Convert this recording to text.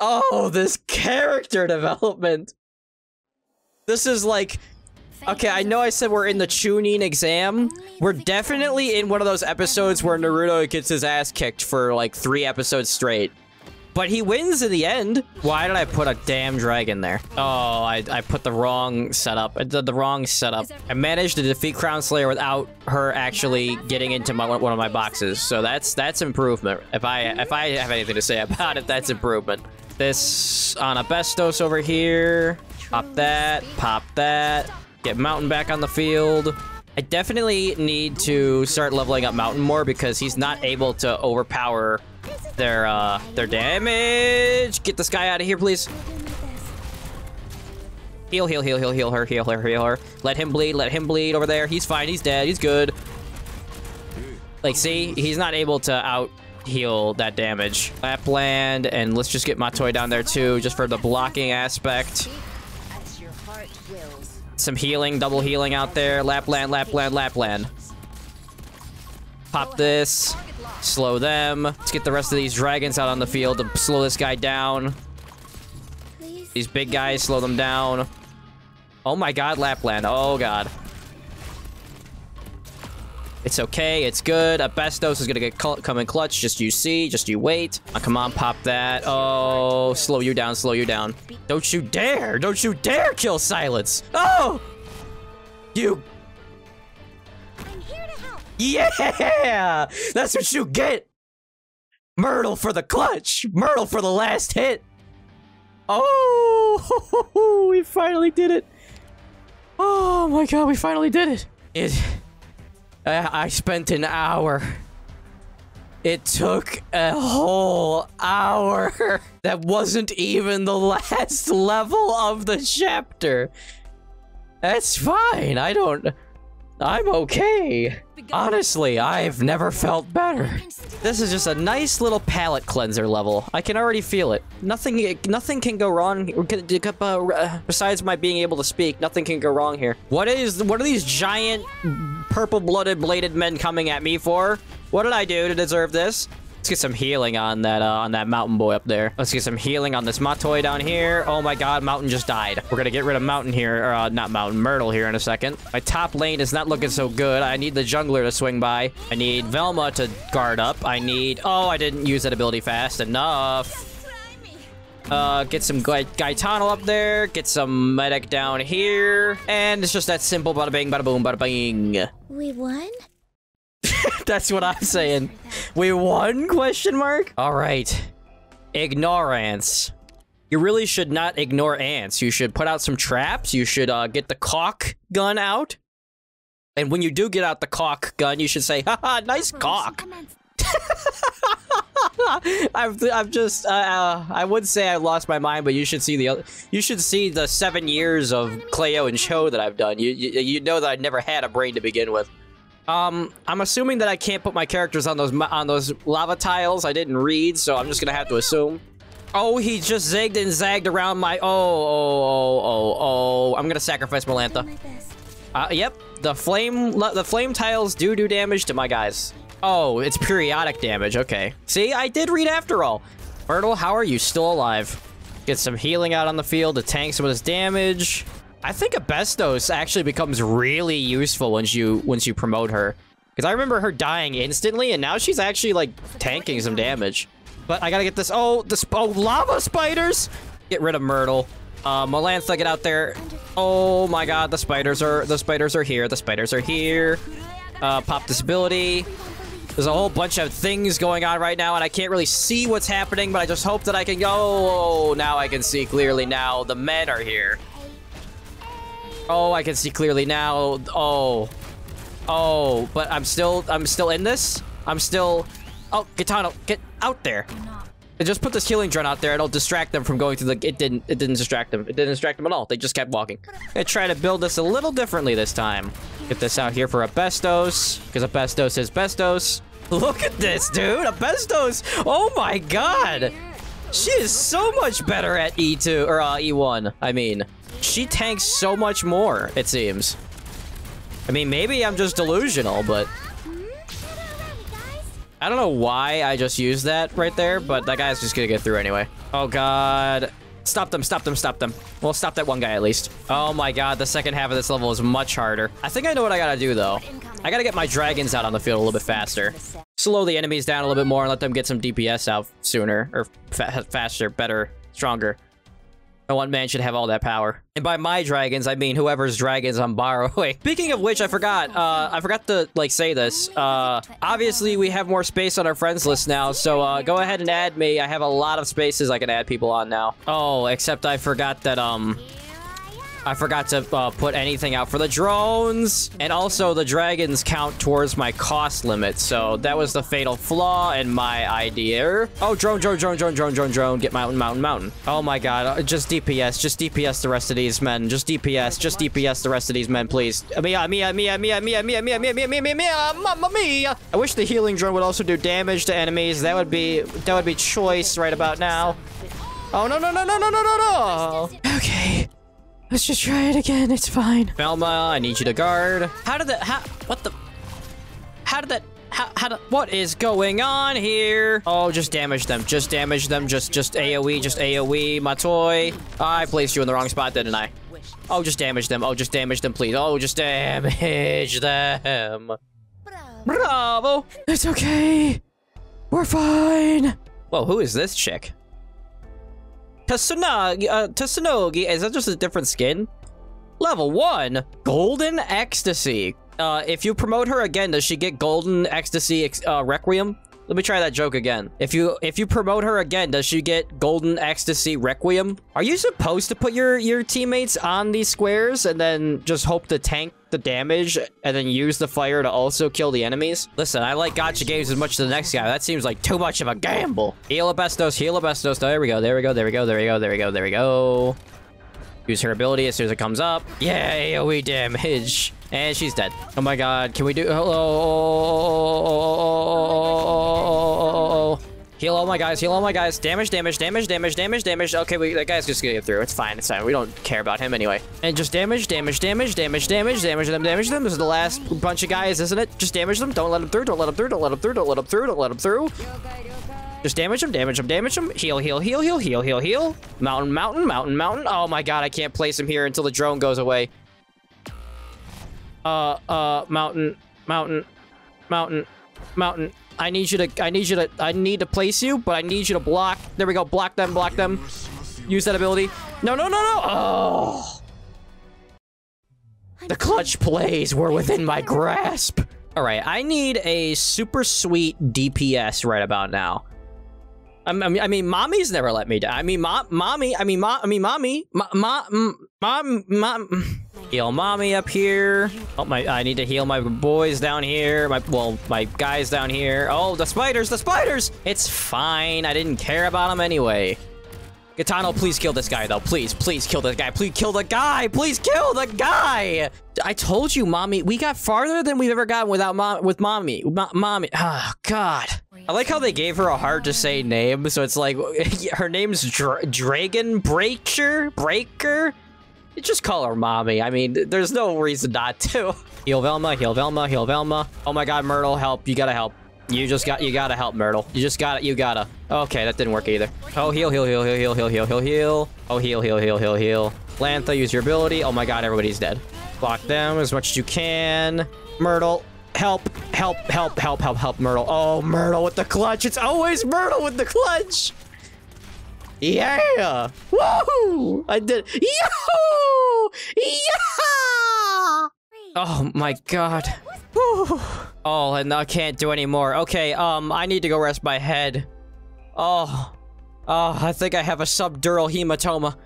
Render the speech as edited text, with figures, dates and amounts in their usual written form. Oh, this character development. This is like... Okay, I know I said we're in the Chunin exam. We're definitely in one of those episodes where Naruto gets his ass kicked for like 3 episodes straight. But he wins in the end. Why did I put a damn dragon there? Oh, I put the wrong setup. I did the wrong setup. I managed to defeat Crown Slayer without her actually getting into one of my boxes. So that's improvement. If I have anything to say about it, that's improvement. This on a Bestos over here. Pop that. Pop that. Get Mountain back on the field. I definitely need to start leveling up Mountain more because he's not able to overpower their damage. Get this guy out of here, please. Heal, heal, heal, heal, heal her, heal her, heal her. Let him bleed over there. He's fine, he's dead, he's good. Like, see, he's not able to out heal that damage. Lapland, and let's just get Matoi down there too, just for the blocking aspect. Some healing, double healing out there. Lapland, Lapland, Lapland. Pop this. Slow them. Let's get the rest of these dragons out on the field to slow this guy down. These big guys, slow them down. Oh my god, Lapland. Oh god. It's okay. It's good. Bestos is gonna come in clutch. Just you see. Just you wait. Oh, come on, pop that. Oh, slow you down. Slow you down. Don't you dare. Don't you dare kill Silence. Oh! You... Yeah! That's what you get! Myrtle for the clutch! Myrtle for the last hit! Oh! We finally did it! Oh my god, we finally did it! I spent an hour. It took a whole hour. That wasn't even the last level of the chapter. That's fine, I'm okay. Honestly, I've never felt better. This is just a nice little palate cleanser level. I can already feel it. Nothing can go wrong. Besides my being able to speak, nothing can go wrong here. What are these giant purple-blooded bladed men coming at me for? What did I do to deserve this? Let's get some healing on that Mountain boy up there. Let's get some healing on this Matoi down here. Oh my god, Mountain just died. We're gonna get rid of Mountain here, or not Mountain, Myrtle here in a second. My top lane is not looking so good. I need the jungler to swing by. I need Velma to guard up. I need... Oh, I didn't use that ability fast enough. Get some Gitan up there. Get some medic down here. And it's just that simple. Bada bing, bada boom, bada bing. We won? That's what I'm saying. We won? Question mark? All right. Ignore ants. You really should not ignore ants. You should put out some traps. You should get the caulk gun out. And when you do get out the caulk gun, you should say, haha, nice caulk. I'm just, I would say I lost my mind, but you should see the 7 years of Cleo and Cho that I've done. You know that I never had a brain to begin with. I'm assuming that I can't put my characters on those lava tiles. I didn't read, so I'm just gonna have to assume. Oh, he just zigged and zagged around my... Oh. I'm gonna sacrifice Melantha. Yep. The flame tiles do damage to my guys. Oh, it's periodic damage. Okay. See, I did read after all. Myrtle, how are you still alive? Get some healing out on the field to tank some of this damage. I think a Bestos actually becomes really useful once you promote her. Because I remember her dying instantly, and now she's actually, like, tanking some damage. But I gotta get this... Oh, lava spiders! Get rid of Myrtle. Melantha, get out there. Oh my god, the spiders are here. The spiders are here. Pop this ability. There's a whole bunch of things going on right now, and I can't really see what's happening, but I just hope that I can go... Oh, now I can see clearly now. The men are here. Oh, I can see clearly now. Oh, but I'm still in this. Oh, Gitano, get out there. I just put this healing drone out there. It'll distract them from going through the... It didn't distract them. It didn't distract them at all. They just kept walking. I try to build this a little differently this time. Get this out here for a Bestos, because a Bestos is Bestos. Look at this, dude. A Bestos. Oh my god. She is so much better at E2, or E1, I mean. She tanks so much more, it seems. I mean, maybe I'm just delusional, but... I don't know why I just used that right there, but that guy's just gonna get through anyway. Oh, God. Stop them, stop them, stop them. Well, stop that one guy at least. Oh my god, the second half of this level is much harder. I think I know what I gotta do though. I gotta get my dragons out on the field a little bit faster. Slow the enemies down a little bit more and let them get some DPS out sooner. Or faster, better, stronger. No one man should have all that power. And by my dragons, I mean whoever's dragons I'm borrowing. Speaking of which, I forgot to, like, say this. Obviously, we have more space on our friends list now, so go ahead and add me. I have a lot of spaces I can add people on now. Oh, except I forgot that, I forgot to put anything out for the drones. And also, the dragons count towards my cost limit, so that was the fatal flaw in my idea. Oh, drone, drone, drone, drone, drone, drone, drone. Get mountain, mountain, mountain. Oh my god, just DPS the rest of these men. Just DPS the rest of these men, please. Mamma mia! I wish the healing drone would also do damage to enemies. That would be choice right about now. Oh, no, no, no, no, no, no, no, no! Okay. Let's just try it again, it's fine. Velma, I need you to guard. What is going on here? Oh, just damage them, just damage them, just AoE, just AoE, Matoi. I placed you in the wrong spot, didn't I? Oh, just damage them, please. Oh, just damage them. Bravo! It's okay, we're fine. Whoa, who is this chick? Tsunagi, is that just a different skin? Level 1, Golden Ecstasy. If you promote her again, does she get Golden Ecstasy Requiem? Let me try that joke again. If you promote her again, does she get Golden Ecstasy Requiem? Are you supposed to put your teammates on these squares and then just hope to tank the damage and then use the fire to also kill the enemies? Listen, I like gacha games as much as the next guy. That seems like too much of a gamble. Heal a Bestos, There we go, there we go. Use her ability as soon as it comes up. Yay, AoE damage. And she's dead. Oh my god, can we do... Oh. Heal all my guys, Damage. Okay, that guy's just gonna get through. It's fine, We don't care about him anyway. And just damage them. This is the last bunch of guys, isn't it? Just damage them. Don't let them through, Just damage them, Heal, heal. Mountain, mountain. Oh my god, I can't place him here until the drone goes away. Mountain. I need to place you, but I need you to block. There we go. Block them, Use that ability. No. Oh. The clutch plays were within my grasp. All right. I need a super sweet DPS right about now. Mommy's never let me die. Mommy. Heal mommy up here. Oh my, I need to heal my boys down here. My guys down here. Oh, the spiders. It's fine. I didn't care about them anyway. Gitan, please kill this guy though. Please kill this guy. Please kill the guy. I told you, mommy, we got farther than we've ever gotten without mommy. Mommy. Oh God. I like how they gave her a hard to say name. So it's like her name's Dragon Breaker. Just call her mommy. I mean, there's no reason not to. Heal Velma, Oh my god, Myrtle, help. You gotta help. You gotta help, Myrtle. You gotta. Okay, that didn't work either. Oh, heal. Oh, heal. Melantha, use your ability. Oh my god, everybody's dead. Block them as much as you can. Myrtle, help, Myrtle. Oh, Myrtle with the clutch. It's always Myrtle with the clutch. Yeah! Woohoo! I did. Yahoo! Yeah! Oh my god. Woo. Oh, and I can't do any more. Okay, I need to go rest my head. Oh, I think I have a subdural hematoma.